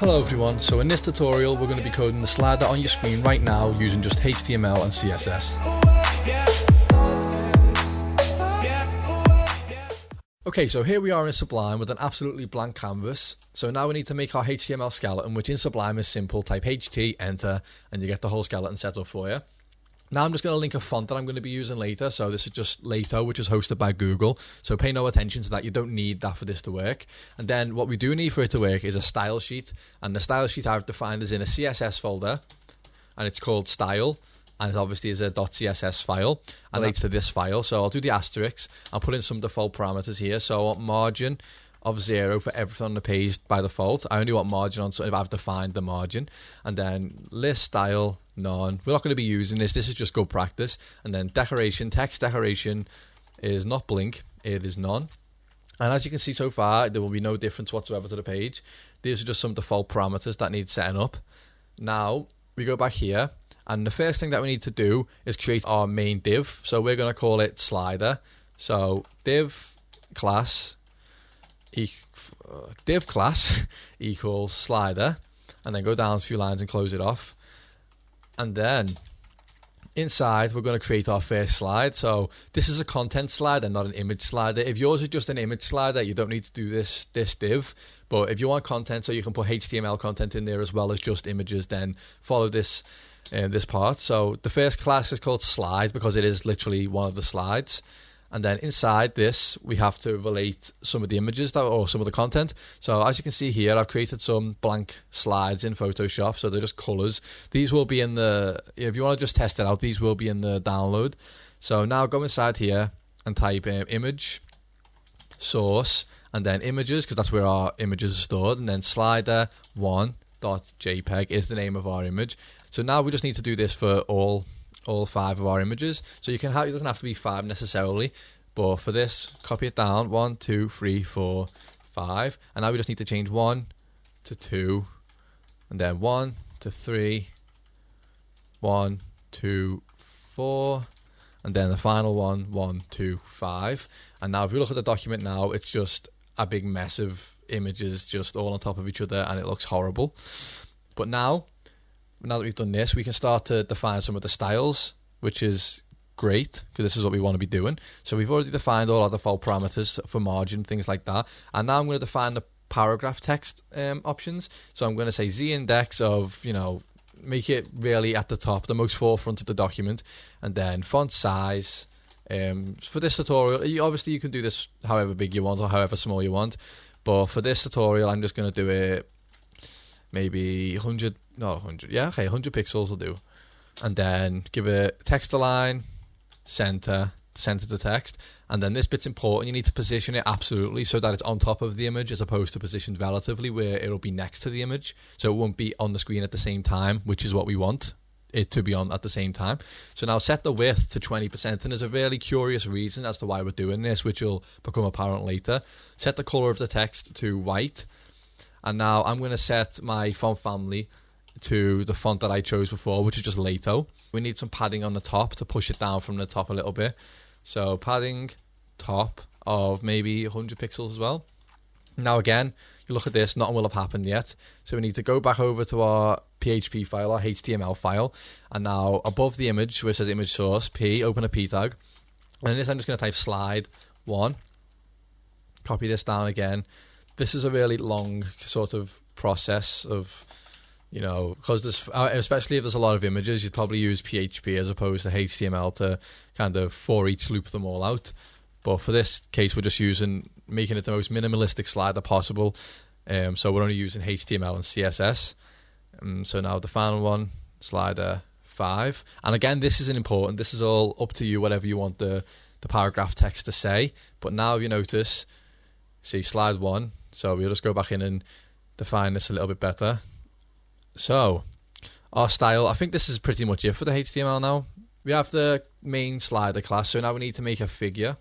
Hello everyone, so in this tutorial we're going to be coding the slider on your screen right now using just HTML and CSS. Okay, so here we are in Sublime with an absolutely blank canvas. So now we need to make our HTML skeleton, which in Sublime is simple. Type HT, enter, and you get the whole skeleton set up for you. Now I'm just going to link a font that I'm going to be using later, so this is just Lato, which is hosted by Google, so pay no attention to that, you don't need that for this to work. And then what we do need for it to work is a style sheet, and the style sheet I've defined is in a CSS folder, and it's called style, and it obviously is a .css file, and relates to this file, so I'll do the asterisk, I'll put in some default parameters here, so I want margin of 0 for everything on the page by default. I only want margin on, so if I've defined the margin, and then list style none. We're not going to be using this. This is just good practice. And then decoration, text decoration is not blink, it is none. And as you can see so far, there will be no difference whatsoever to the page. These are just some default parameters that need setting up. Now we go back here, and the first thing that we need to do is create our main div. So we're going to call it slider. So div class equals slider, and then go down a few lines and close it off. And then inside we're going to create our first slide. So this is a content slider, not an image slider. If yours is just an image slider, you don't need to do this div, but if you want content so you can put HTML content in there as well as just images, then follow this part. So the first class is called slide because it is literally one of the slides. And then inside this, we have to relate some of the images or some of the content. So as you can see here, I've created some blank slides in Photoshop. So they're just colors. These will be in the, if you want to just test it out, these will be in the download. So now go inside here and type image, source, and then images, because that's where our images are stored. And then slider1.jpg is the name of our image. So now we just need to do this for all five of our images, so you can have, it doesn't have to be five necessarily, but for this, copy it down, 1, 2, 3, 4, 5, and now we just need to change 1 to 2, and then 1 to 3, 1, 2, 4, and then the final one, 1, 2, 5. And now if you look at the document now, it's just a big mess of images just all on top of each other, and it looks horrible. But now that we've done this, we can start to define some of the styles, which is great, because this is what we want to be doing. So we've already defined all our default parameters for margin, things like that. And now I'm going to define the paragraph text options. So I'm going to say Z index of, you know, make it really at the top, the most forefront of the document. And then font size. For this tutorial, obviously you can do this however big you want or however small you want. But for this tutorial, I'm just going to do it maybe 100. No, 100, yeah, okay, 100 pixels will do. And then give it text align, center to text. And then this bit's important, you need to position it absolutely so that it's on top of the image as opposed to positioned relatively, where it'll be next to the image. So it won't be on the screen at the same time, which is what we want it to be on at the same time. So now set the width to 20%, and there's a really curious reason as to why we're doing this, which will become apparent later. Set the color of the text to white. And now I'm going to set my font family to the font that I chose before, which is just Lato. We need some padding on the top to push it down from the top a little bit. So padding top of maybe 100 pixels as well. Now again, you look at this, nothing will have happened yet. So we need to go back over to our PHP file, our HTML file. And now above the image, where it says image source, P, open a P tag. And in this, I'm just going to type slide 1. Copy this down again. This is a really long sort of process of, you know, because this, especially if there's a lot of images, you'd probably use PHP as opposed to HTML to kind of for each loop them all out. But for this case, we're just making it the most minimalistic slider possible. So we're only using HTML and CSS. So now the final one, slider 5. And again, this isn't important. This is all up to you, whatever you want the paragraph text to say. But now if you notice, see slide 1. So we'll just go back in and define this a little bit better. So, our style, I think this is pretty much it for the HTML now. We have the main slider class, so now we need to make a figure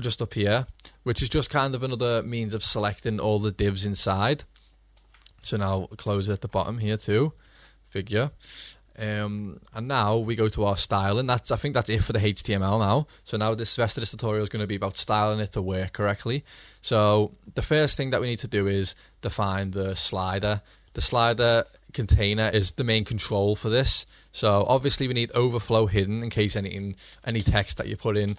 just up here, which is just kind of another means of selecting all the divs inside. So now close it at the bottom here too, figure. And now we go to our styling. That's, I think that's it for the HTML now. So now this rest of this tutorial is going to be about styling it to work correctly. So the first thing that we need to do is define the slider. The slider container is the main control for this. So obviously we need overflow hidden in case any text that you put in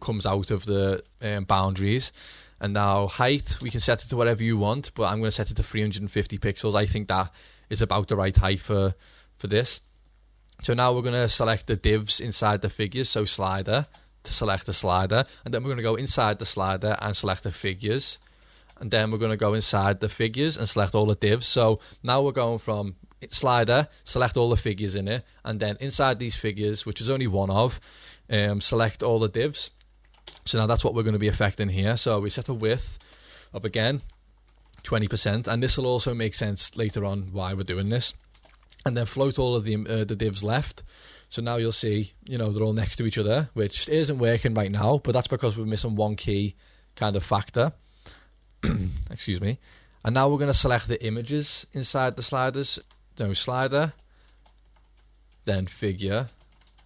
comes out of the boundaries. And now height, we can set it to whatever you want, but I'm going to set it to 350 pixels. I think that is about the right height for this. So now we're going to select the divs inside the figures, so slider, to select the slider. And then we're going to go inside the slider and select the figures. And then we're going to go inside the figures and select all the divs. So now we're going from slider, select all the figures in it, and then inside these figures, which is only one of, select all the divs. So now that's what we're going to be affecting here. So we set a width up again, 20%, and this will also make sense later on why we're doing this. And then float all of the divs left. So now you'll see, you know, they're all next to each other, which isn't working right now, but that's because we're missing one key kind of factor. Excuse me. And now we're going to select the images inside the sliders. So slider, then figure,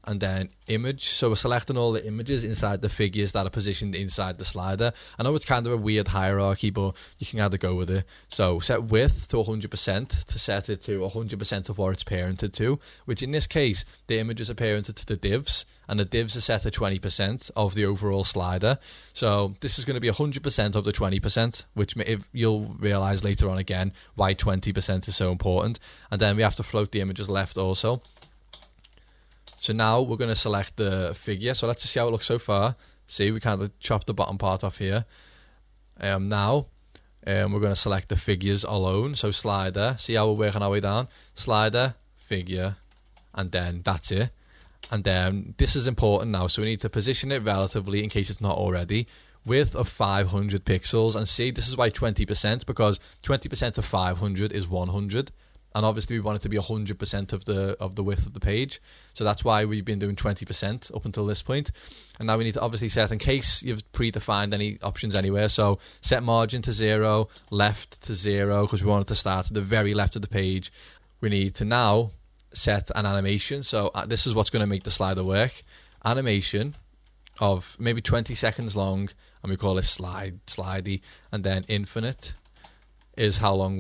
and then image. So we're selecting all the images inside the figures that are positioned inside the slider. I know it's kind of a weird hierarchy, but you can either go with it. So set width to 100% to set it to 100% of what it's parented to, which in this case, the images are parented to the divs, and the divs are set to 20% of the overall slider. So this is going to be 100% of the 20%, which you'll realize later on again why 20% is so important. And then we have to float the images left also. So now we're going to select the figure. So let's just see how it looks so far. See, we kind of chopped the bottom part off here. Now we're going to select the figures alone. So slider, see how we're working our way down. Slider, figure, and then that's it. And then this is important now. So we need to position it relatively in case it's not already. Width of 500 pixels. And see, this is why 20%, because 20% of 500 is 100. And obviously we want it to be 100% of the width of the page. So that's why we've been doing 20% up until this point. And now we need to obviously set, in case you've predefined any options anywhere, so set margin to 0, left to 0, because we want it to start at the very left of the page. We need to now set an animation. So this is what's going to make the slider work. Animation of maybe 20 seconds long, and we call it slidey, and then infinite is how long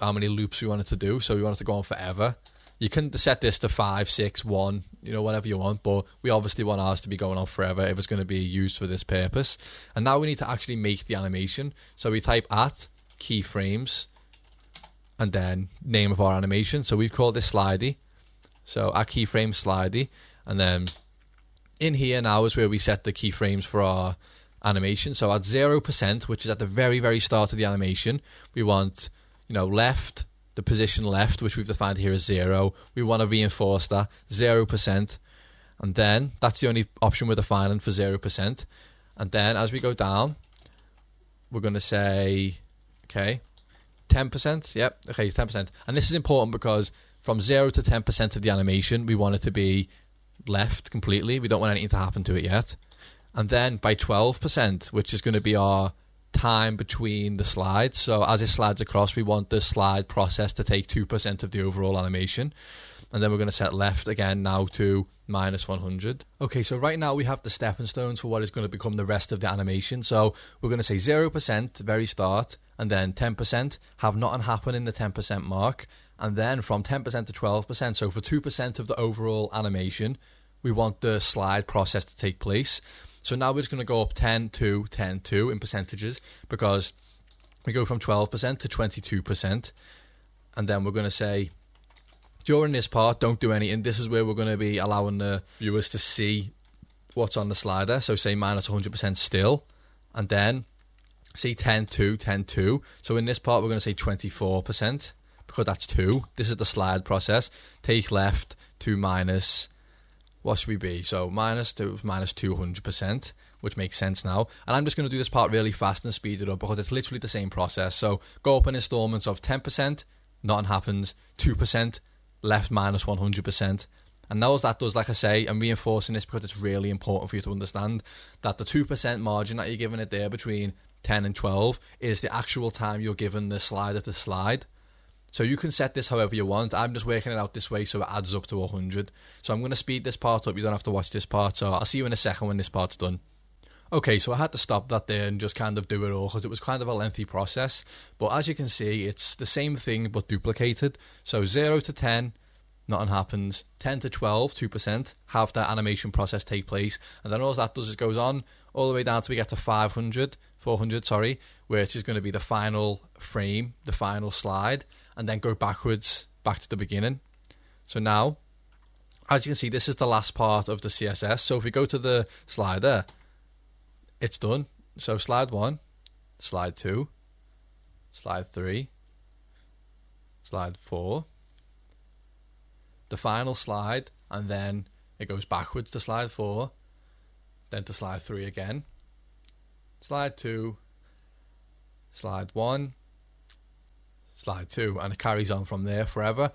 how many loops we want it to do. So we want it to go on forever. You can set this to 5, 6, 1, you know, whatever you want, but we obviously want ours to be going on forever if it's going to be used for this purpose. And now we need to actually make the animation. So we type at keyframes and then name of our animation. So we've called this slidey. So our keyframe slidey. And then in here now is where we set the keyframes for our animation. So at 0%, which is at the very, very start of the animation, we want, you know, left, the position left, which we've defined here as 0. We want to reinforce that 0%. And then that's the only option we're defining for 0%. And then as we go down, we're going to say, okay, 10%. Yep. Okay. 10%. And this is important because from 0 to 10% of the animation, we want it to be left completely. We don't want anything to happen to it yet. And then by 12%, which is going to be our time between the slides. So as it slides across, we want the slide process to take 2% of the overall animation. And then we're going to set left again now to -100. Okay, so right now we have the stepping stones for what is going to become the rest of the animation. So we're going to say 0%, very start, and then 10%, have nothing happen in the 10% mark. And then from 10% to 12%, so for 2% of the overall animation, we want the slide process to take place. So now we're just going to go up 10 to 10 to in percentages, because we go from 12% to 22%. And then we're going to say, during this part, don't do anything. This is where we're going to be allowing the viewers to see what's on the slider. So say -100% still. And then say 10 to 10 to. So in this part, we're going to say 24%, because that's 2. This is the slide process. Take left to minus, what should we be? So -200%, which makes sense now. And I'm just going to do this part really fast and speed it up, because it's literally the same process. So go up in installments of 10%, nothing happens, 2%, left -100%. And now as that does, like I say, I'm reinforcing this because it's really important for you to understand that the 2% margin that you're giving it there between 10 and 12 is the actual time you're giving the slider to slide. So you can set this however you want. I'm just working it out this way so it adds up to 100. So I'm going to speed this part up. You don't have to watch this part. So I'll see you in a second when this part's done. Okay, so I had to stop that there and just kind of do it all because it was kind of a lengthy process. But as you can see, it's the same thing but duplicated. So 0 to 10, nothing happens. 10 to 12, 2%, have that animation process take place. And then all that does is goes on all the way down till we get to 400, which is going to be the final frame, the final slide, and then go backwards back to the beginning. So now, as you can see, this is the last part of the CSS. So if we go to the slider, it's done. So slide 1, slide 2, slide 3, slide 4, the final slide, and then it goes backwards to slide 4, then to slide 3 again, slide 2, slide 1, slide 2, and it carries on from there forever.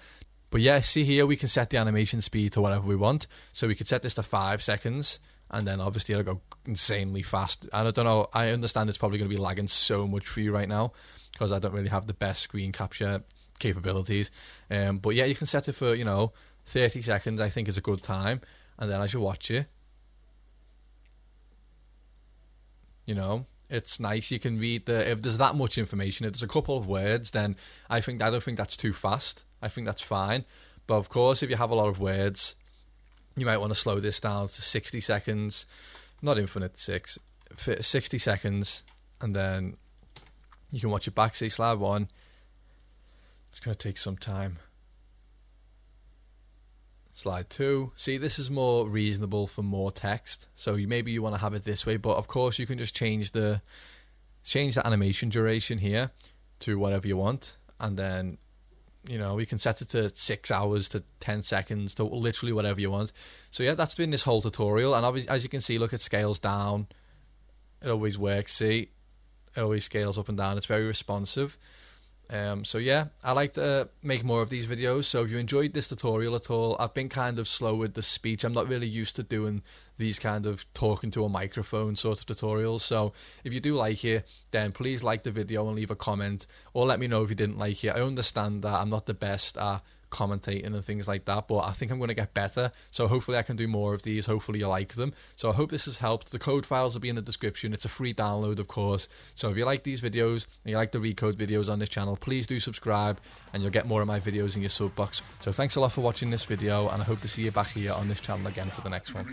But yeah, see here we can set the animation speed to whatever we want. So we could set this to 5 seconds. And then obviously it'll go insanely fast. And I don't know, I understand it's probably going to be lagging so much for you right now because I don't really have the best screen capture capabilities. But yeah, you can set it for, 30 seconds I think is a good time. And then as you watch it, it's nice. You can read if there's that much information, if there's a couple of words, then I don't think that's too fast. I think that's fine. But of course, if you have a lot of words, you might want to slow this down to 60 seconds, not infinite, 60 seconds, and then you can watch it back, see slide 1. It's going to take some time. Slide 2. See, this is more reasonable for more text, so maybe you want to have it this way, but of course you can just change the animation duration here to whatever you want, and then we can set it to 6 hours, to 10 seconds, to literally whatever you want. So yeah, that's been this whole tutorial. And obviously, as you can see, look, it scales down. It always works, see? It always scales up and down. It's very responsive. So yeah, I like to make more of these videos. So if you enjoyed this tutorial at all, I've been kind of slow with the speech. I'm not really used to doing these kind of talking to a microphone sort of tutorials. So if you do like it, then please like the video and leave a comment, or let me know if you didn't like it. I understand that I'm not the best at commentating and things like that, but I think I'm going to get better, so hopefully I can do more of these. Hopefully you like them. So I hope this has helped. The code files will be in the description. It's a free download, of course, so if you like these videos and you like the Recode videos on this channel, please do subscribe and you'll get more of my videos in your sub box. So thanks a lot for watching this video, and I hope to see you back here on this channel again for the next one.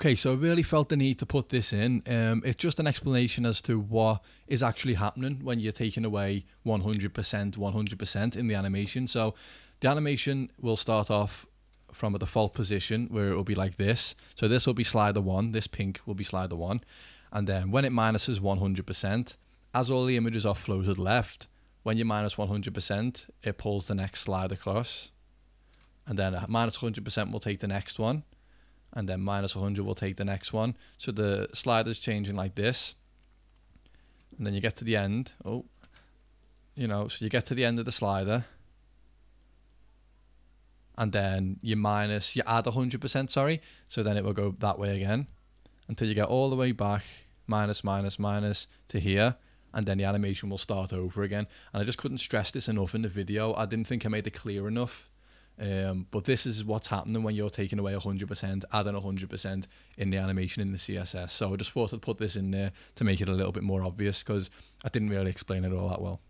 Okay, so I really felt the need to put this in. It's just an explanation as to what is actually happening when you're taking away 100% in the animation. So the animation will start off from a default position where it will be like this. So this will be slider 1, this pink will be slider 1. And then when it minuses 100%, as all the images are floated left, when you minus 100%, it pulls the next slide across. And then at minus 100% will take the next one. And then minus 100 will take the next one. So the slider's changing like this. And then you get to the end. So you get to the end of the slider. And then you add 100%, sorry. So then it will go that way again until you get all the way back, minus to here. And then the animation will start over again. And I just couldn't stress this enough in the video. I didn't think I made it clear enough. But this is what's happening when you're taking away 100%, adding 100% in the animation in the CSS. So I just thought I'd put this in there to make it a little bit more obvious because I didn't really explain it all that well.